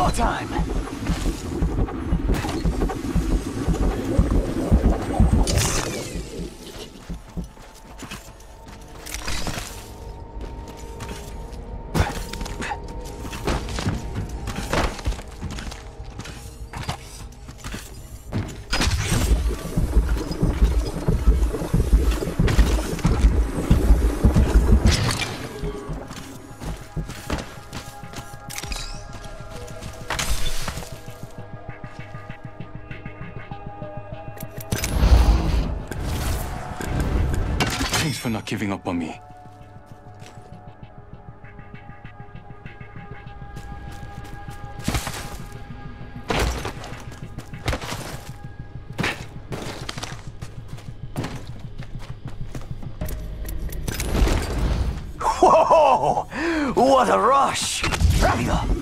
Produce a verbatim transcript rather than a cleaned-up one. Score time! Thanks for not giving up on me. Whoa! What a rush! Raviga!